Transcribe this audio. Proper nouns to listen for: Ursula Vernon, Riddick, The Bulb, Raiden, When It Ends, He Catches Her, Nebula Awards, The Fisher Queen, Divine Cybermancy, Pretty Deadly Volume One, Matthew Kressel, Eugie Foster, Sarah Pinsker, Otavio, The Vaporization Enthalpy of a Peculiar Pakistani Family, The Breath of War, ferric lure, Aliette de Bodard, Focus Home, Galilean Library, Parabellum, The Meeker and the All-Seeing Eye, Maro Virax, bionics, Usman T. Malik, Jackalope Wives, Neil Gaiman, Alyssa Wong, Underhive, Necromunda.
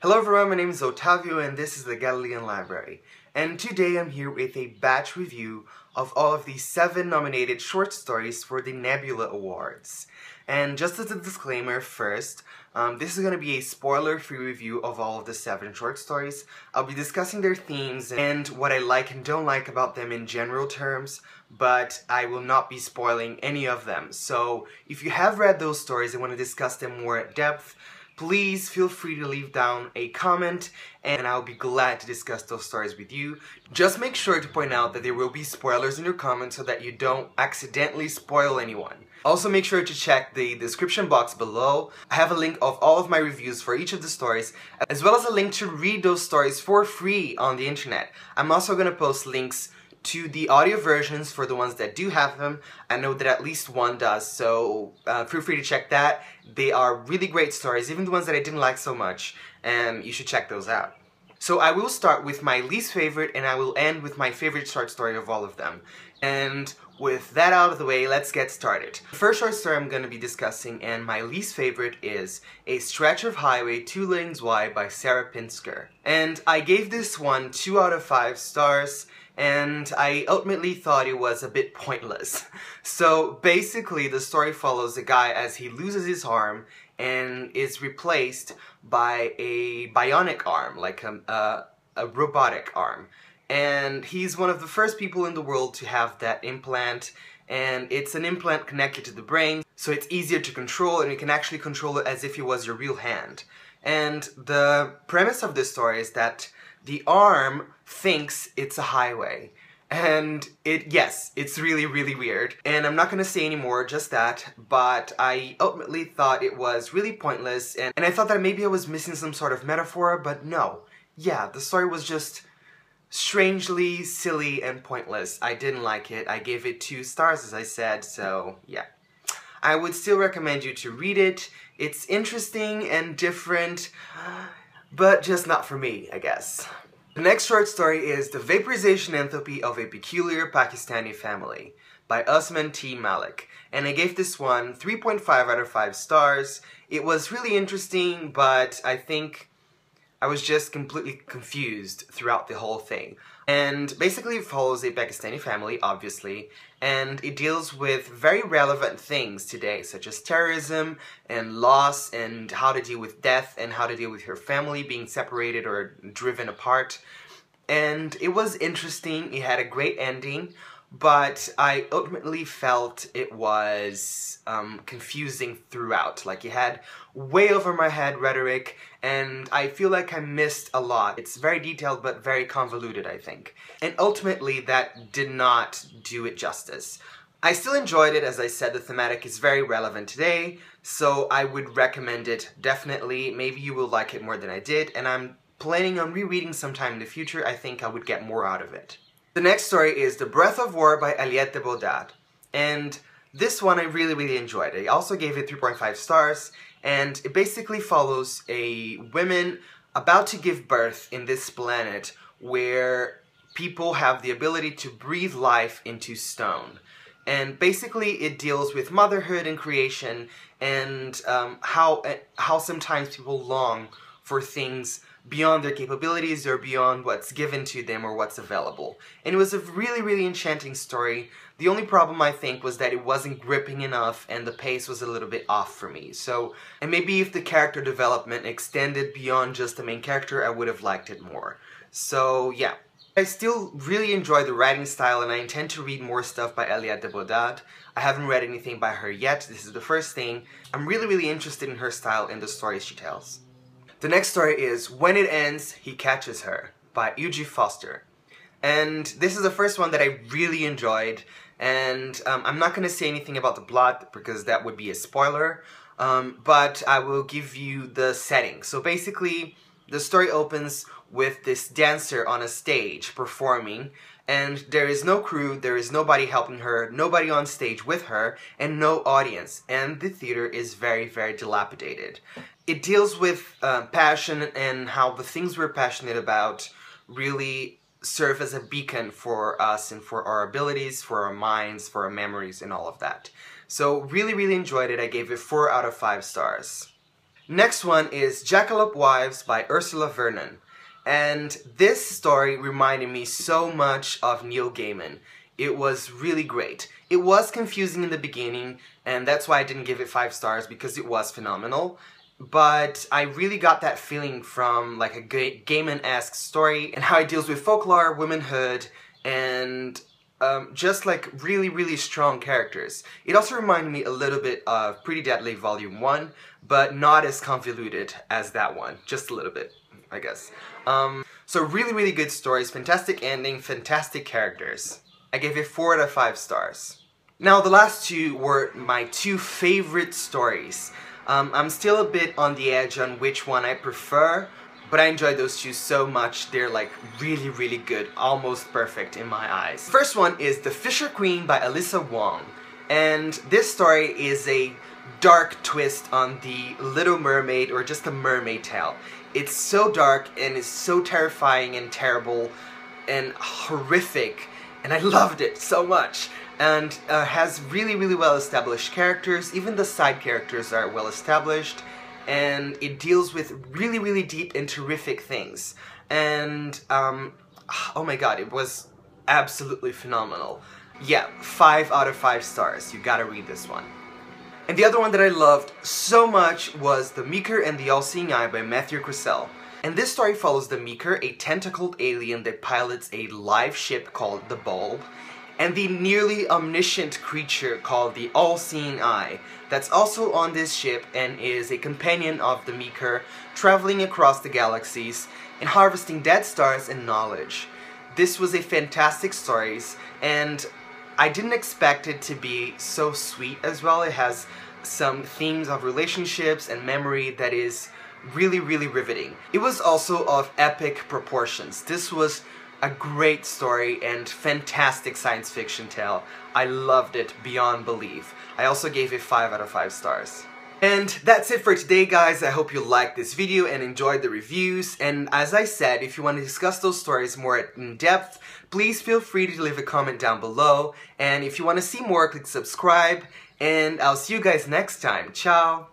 Hello everyone, my name is Otavio and this is the Galilean Library. And today I'm here with a batch review of all of the 7 nominated short stories for the Nebula Awards. And just as a disclaimer first, this is going to be a spoiler-free review of all of the 7 short stories. I'll be discussing their themes and what I like and don't like about them in general terms, but I will not be spoiling any of them. So if you have read those stories and want to discuss them more at depth, please feel free to leave down a comment and I'll be glad to discuss those stories with you. Just make sure to point out that there will be spoilers in your comments so that you don't accidentally spoil anyone. Also make sure to check the description box below. I have a link of all of my reviews for each of the stories, as well as a link to read those stories for free on the internet. I'm also going to post links to the audio versions for the ones that do have them. I know that at least one does, so feel free to check that. They are really great stories, even the ones that I didn't like so much, and you should check those out. So I will start with my least favorite, and I will end with my favorite short story of all of them. And with that out of the way, let's get started. The first short story I'm going to be discussing, and my least favorite, is A Stretch of Highway 2 Lanes Wide by Sarah Pinsker. And I gave this one 2 out of 5 stars, and I ultimately thought it was a bit pointless. So basically the story follows a guy as he loses his arm and is replaced by a bionic arm, like a robotic arm. And he's one of the first people in the world to have that implant, and it's an implant connected to the brain, so it's easier to control and you can actually control it as if it was your real hand. And the premise of this story is that the arm thinks it's a highway. And it's really, really weird. And I'm not gonna say any more, just that, but I ultimately thought it was really pointless, and I thought that maybe I was missing some sort of metaphor, but no. Yeah, the story was just strangely silly and pointless. I didn't like it. I gave it 2 stars, as I said, so yeah. I would still recommend you to read it. It's interesting and different, but just not for me, I guess. The next short story is The Vaporization Enthalpy of a Peculiar Pakistani Family by Usman T. Malik, and I gave this one 3.5 out of 5 stars. It was really interesting, but I think I was just completely confused throughout the whole thing. And basically it follows a Pakistani family, obviously, and it deals with very relevant things today, such as terrorism and loss and how to deal with death and how to deal with your family being separated or driven apart. And it was interesting, it had a great ending, but I ultimately felt it was confusing throughout. Like, it had way over my head rhetoric, and I feel like I missed a lot. It's very detailed, but very convoluted, I think. And ultimately, that did not do it justice. I still enjoyed it. As I said, the thematic is very relevant today, so I would recommend it, definitely. Maybe you will like it more than I did, and I'm planning on rereading sometime in the future. I think I would get more out of it. The next story is The Breath of War by Aliette de Bodard, and this one I really, really enjoyed. I also gave it 3.5 stars, and it basically follows a woman about to give birth in this planet where people have the ability to breathe life into stone. And basically it deals with motherhood and creation, and how sometimes people long for things beyond their capabilities or beyond what's given to them or what's available. And it was a really, really enchanting story. The only problem, I think, was that it wasn't gripping enough and the pace was a little bit off for me. So, and maybe if the character development extended beyond just the main character, I would have liked it more. So, yeah. I still really enjoy the writing style, and I intend to read more stuff by Aliette de Bodard. I haven't read anything by her yet. This is the first thing. I'm really, really interested in her style and the stories she tells. The next story is When It Ends, He Catches Her by Eugie Foster. And this is the first one that I really enjoyed, and I'm not going to say anything about the plot because that would be a spoiler, but I will give you the setting. So basically, the story opens with this dancer on a stage performing, and there is no crew, there is nobody helping her, nobody on stage with her, and no audience, and the theater is very, very dilapidated. It deals with passion and how the things we're passionate about really serve as a beacon for us and for our abilities, for our minds, for our memories, and all of that. So really, really enjoyed it. I gave it 4 out of 5 stars. Next one is Jackalope Wives by Ursula Vernon. And this story reminded me so much of Neil Gaiman. It was really great. It was confusing in the beginning, and that's why I didn't give it 5 stars, because it was phenomenal. But I really got that feeling from like a Gaiman-esque story, and how it deals with folklore, womanhood, and just like really strong characters. It also reminded me a little bit of Pretty Deadly Volume 1, but not as convoluted as that one. Just a little bit, I guess. So really good stories, fantastic ending, fantastic characters. I gave it 4 out of 5 stars. Now the last two were my 2 favorite stories. I'm still a bit on the edge on which one I prefer, but I enjoyed those 2 so much. They're like really good, almost perfect in my eyes. First one is The Fisher Queen by Alyssa Wong. And this story is a dark twist on the Little Mermaid, or just the mermaid tale. It's so dark and it's so terrifying and terrible and horrific, and I loved it so much. And has really well established characters. Even the side characters are well established, and it deals with really deep and terrific things. And oh my god, it was absolutely phenomenal. Yeah, 5 out of 5 stars. You gotta read this one. And the other one that I loved so much was The Meeker and the All-Seeing Eye by Matthew Kressel. And this story follows the Meeker, a tentacled alien that pilots a live ship called The Bulb, and the nearly omniscient creature called the All-Seeing Eye, that's also on this ship and is a companion of the Meeker, traveling across the galaxies and harvesting dead stars and knowledge. This was a fantastic story, and I didn't expect it to be so sweet as well. It has some themes of relationships and memory that is really riveting. It was also of epic proportions. This was a great story and fantastic science fiction tale. I loved it beyond belief. I also gave it 5 out of 5 stars. And that's it for today, guys. I hope you liked this video and enjoyed the reviews. And as I said, if you want to discuss those stories more in depth, please feel free to leave a comment down below. And if you want to see more, click subscribe. And I'll see you guys next time. Ciao!